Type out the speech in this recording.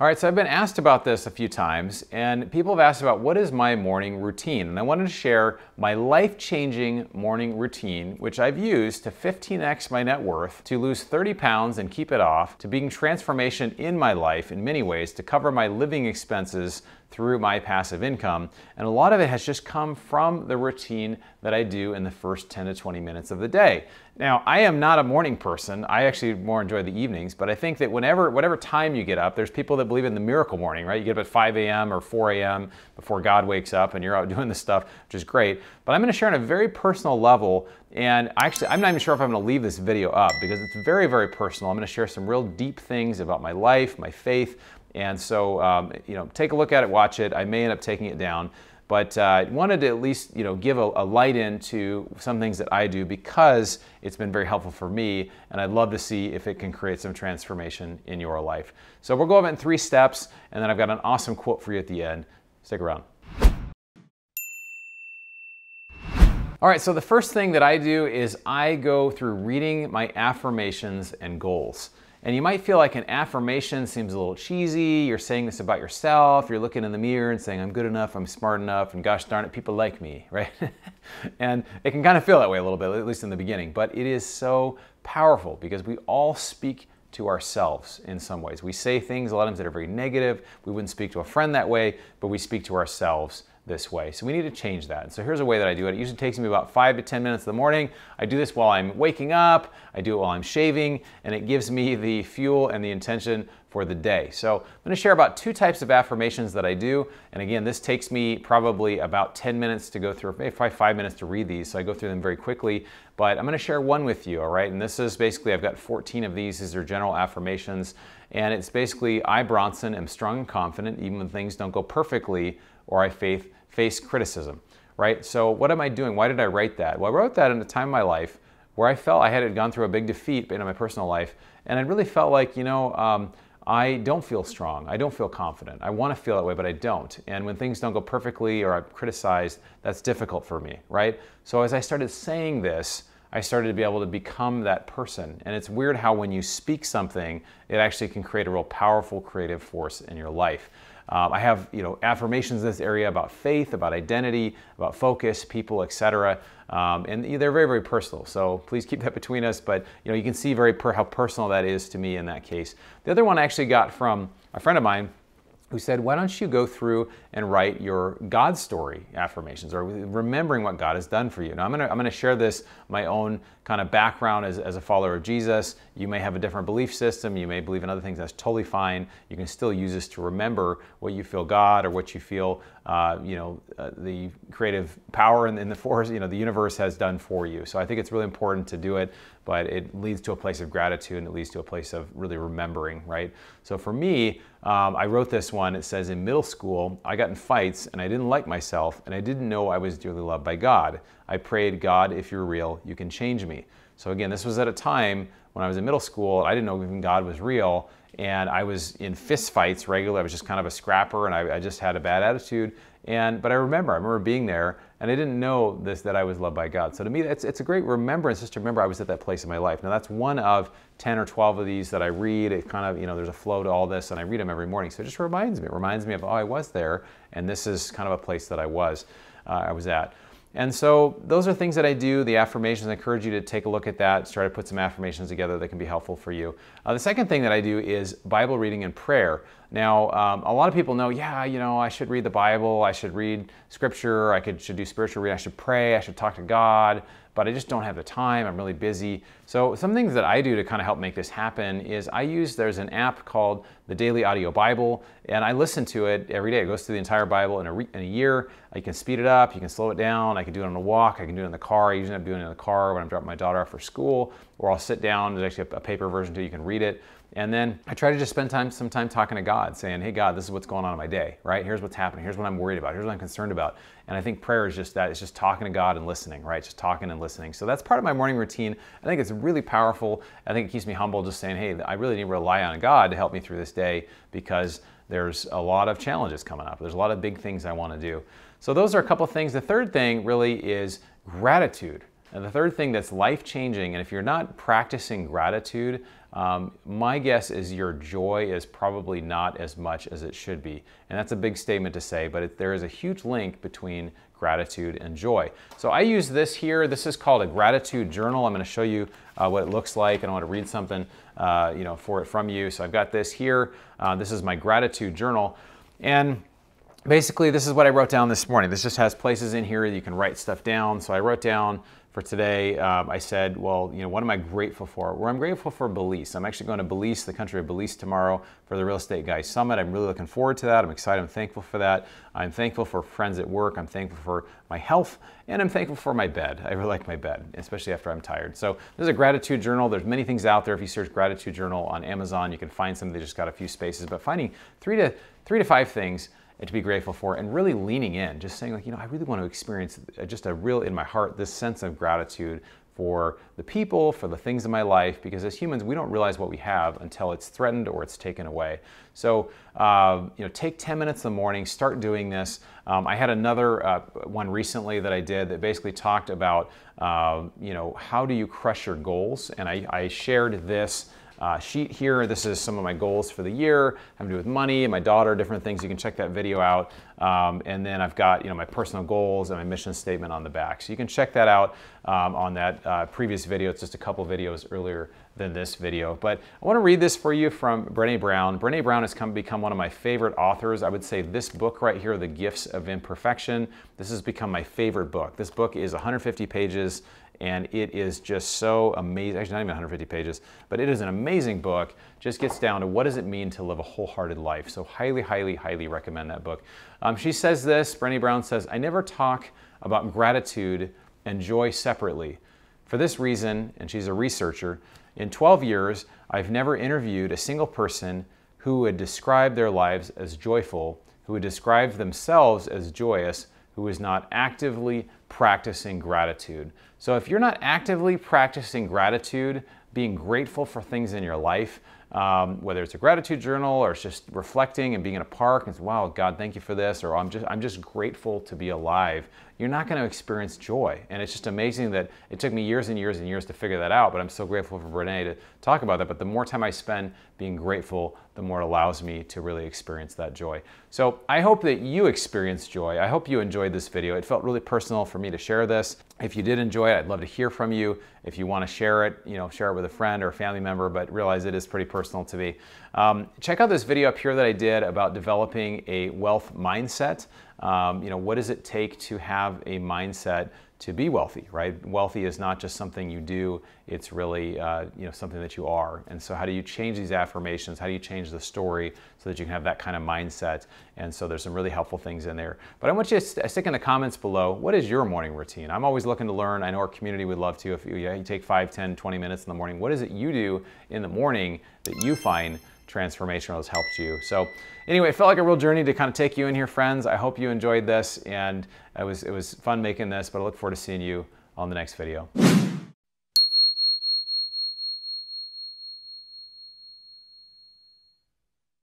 All right, so I've been asked about this a few times, and people have asked about what is my morning routine, and I wanted to share my life-changing morning routine, which I've used to 15x my net worth, to lose 30 pounds and keep it off, to being transformation in my life in many ways, to cover my living expenses through my passive income, and a lot of it has just come from the routine that I do in the first 10 to 20 minutes of the day. Now, I am not a morning person. I actually more enjoy the evenings, but I think that whatever time you get up, there's people that believe in the miracle morning, right? You get up at 5 a.m. or 4 a.m. before God wakes up and you're out doing this stuff, which is great. But I'm gonna share on a very personal level, and actually, I'm not even sure if I'm gonna leave this video up because it's very, very personal. I'm gonna share some real deep things about my life, my faith, and so, take a look at it, watch it. I may end up taking it down, but I wanted to at least, give a light into some things that I do because it's been very helpful for me, and I'd love to see if it can create some transformation in your life. So we'll go over it in 3 steps, and then I've got an awesome quote for you at the end. Stick around. All right, so the first thing that I do is I go through reading my affirmations and goals. And you might feel like an affirmation seems a little cheesy, you're saying this about yourself, you're looking in the mirror and saying, I'm good enough, I'm smart enough, and gosh darn it, people like me, right? And it can kind of feel that way a little bit, at least in the beginning, but it is so powerful because we all speak to ourselves in some ways. We say things, a lot of times, that are very negative. We wouldn't speak to a friend that way, but we speak to ourselves this way. So we need to change that. And so here's a way that I do it. It usually takes me about 5 to 10 minutes in the morning. I do this while I'm waking up, I do it while I'm shaving, and it gives me the fuel and the intention for the day. So I'm gonna share about 2 types of affirmations that I do. And again, this takes me probably about 10 minutes to go through, maybe probably 5 minutes to read these. So I go through them very quickly, but I'm gonna share one with you, all right? And this is basically, I've got 14 of these. These are general affirmations. And it's basically, I, Bronson, am strong and confident, even when things don't go perfectly, or I face criticism, right? So what am I doing? Why did I write that? Well, I wrote that in a time in my life where I felt I had gone through a big defeat in my personal life, and I really felt like, I don't feel strong, I don't feel confident. I want to feel that way, but I don't. And when things don't go perfectly or I'm criticized, that's difficult for me, right? So as I started saying this, I started to be able to become that person. And it's weird how when you speak something, it actually can create a real powerful creative force in your life. I have affirmations in this area about faith, about identity, about focus, people, etc. And they're very, very personal. So please keep that between us. But you can see how personal that is to me in that case. The other one I actually got from a friend of mine who said, why don't you go through and write your God story affirmations, or remembering what God has done for you. Now, I'm gonna share this, my own kind of background as a follower of Jesus. You may have a different belief system, you may believe in other things, that's totally fine. You can still use this to remember what you feel God, or what you feel the creative power and the force, the universe has done for you. So I think it's really important to do it, but it leads to a place of gratitude, and it leads to a place of really remembering, right? So for me, I wrote this one. It says, in middle school, I got in fights and I didn't like myself, and I didn't know I was dearly loved by God. I prayed, God, if you're real, you can change me. So again, this was at a time when I was in middle school, I didn't know even God was real, and I was in fist fights regularly. I was just kind of a scrapper, and I just had a bad attitude. But I remember being there, and I didn't know this, that I was loved by God. So to me, it's a great remembrance just to remember I was at that place in my life. Now that's one of 10 or 12 of these that I read. It kind of, there's a flow to all this, and I read them every morning. So it just reminds me. It reminds me of, I was there, and this is kind of a place that I was at. And so those are things that I do, the affirmations. I encourage you to take a look at that, try to put some affirmations together that can be helpful for you. The second thing that I do is Bible reading and prayer. Now, a lot of people know, I should read the Bible, I should read scripture, I should do spiritual reading, I should pray, I should talk to God, but I just don't have the time, I'm really busy. So some things that I do to kind of help make this happen is there's an app called the Daily Audio Bible, and I listen to it every day. It goes through the entire Bible in a year. I can speed it up, you can slow it down, I can do it on a walk, I can do it in the car. I usually end up doing it in the car when I'm dropping my daughter off for school, or I'll sit down, there's actually a paper version too, you can read it. And then I try to just spend some time talking to God, saying, hey God, this is what's going on in my day, right? Here's what's happening, here's what I'm worried about, here's what I'm concerned about. And I think prayer is just that, it's just talking to God and listening, right? Just talking and listening. So that's part of my morning routine. I think it's really powerful. I think it keeps me humble, just saying, hey, I really need to rely on God to help me through this day, because there's a lot of challenges coming up. There's a lot of big things I want to do. So those are a couple of things. The third thing really is gratitude. And the third thing that's life-changing, and if you're not practicing gratitude, my guess is your joy is probably not as much as it should be. And that's a big statement to say, but there is a huge link between gratitude and joy. So I use this here. This is called a gratitude journal. I'm going to show you what it looks like, and I want to read something for it from you. So I've got this here. This is my gratitude journal. And basically, this is what I wrote down this morning. This just has places in here that you can write stuff down. So I wrote down for today, I said, well, what am I grateful for? Well, I'm grateful for Belize. I'm actually going to Belize, the country of Belize, tomorrow for the Real Estate Guys Summit. I'm really looking forward to that. I'm excited. I'm thankful for that. I'm thankful for friends at work. I'm thankful for my health. And I'm thankful for my bed. I really like my bed, especially after I'm tired. So this is a gratitude journal. There's many things out there. If you search gratitude journal on Amazon, you can find some. They just got a few spaces. But finding three to five things to be grateful for, and really leaning in, just saying, like, I really want to experience just a real, in my heart, this sense of gratitude for the people, for the things in my life, because as humans, we don't realize what we have until it's threatened or it's taken away. So, take 10 minutes in the morning, start doing this. I had another one recently that I did that basically talked about, how do you crush your goals? And I shared this sheet here. This is some of my goals for the year, having to do with money and my daughter, different things. You can check that video out. And then I've got, my personal goals and my mission statement on the back. So you can check that out on that previous video. It's just a couple videos earlier than this video. But I want to read this for you from Brené Brown. Brené Brown has become one of my favorite authors. I would say this book right here, The Gifts of Imperfection, this has become my favorite book. This book is 150 pages. And it is just so amazing. Actually, not even 150 pages, but it is an amazing book. Just gets down to what does it mean to live a wholehearted life. So highly, highly, highly recommend that book. She says this, Brené Brown says, I never talk about gratitude and joy separately. For this reason, and she's a researcher, in 12 years, I've never interviewed a single person who would describe their lives as joyful, who would describe themselves as joyous, who is not actively practicing gratitude. So if you're not actively practicing gratitude, being grateful for things in your life, whether it's a gratitude journal or it's just reflecting and being in a park and say, wow, God, thank you for this, or I'm just grateful to be alive, you're not going to experience joy. And it's just amazing that it took me years and years and years to figure that out, but I'm so grateful for Brené to talk about that. But the more time I spend being grateful, the more it allows me to really experience that joy. So I hope that you experience joy. I hope you enjoyed this video. It felt really personal for me to share this. If you did enjoy it, I'd love to hear from you. If you want to share it, share it with a friend or a family member, but realize it is pretty personal to me. Check out this video up here that I did about developing a wealth mindset. What does it take to have a mindset to be wealthy, right? Wealthy is not just something you do, it's really something that you are. And so how do you change these affirmations? How do you change the story so that you can have that kind of mindset? And so there's some really helpful things in there. But I want you to stick in the comments below, what is your morning routine? I'm always looking to learn. I know our community would love to. If you take 5, 10, 20 minutes in the morning, what is it you do in the morning that you find transformational has helped you? So anyway, it felt like a real journey to kind of take you in here, friends. I hope you enjoyed this, and it was fun making this, but I look forward to seeing you on the next video.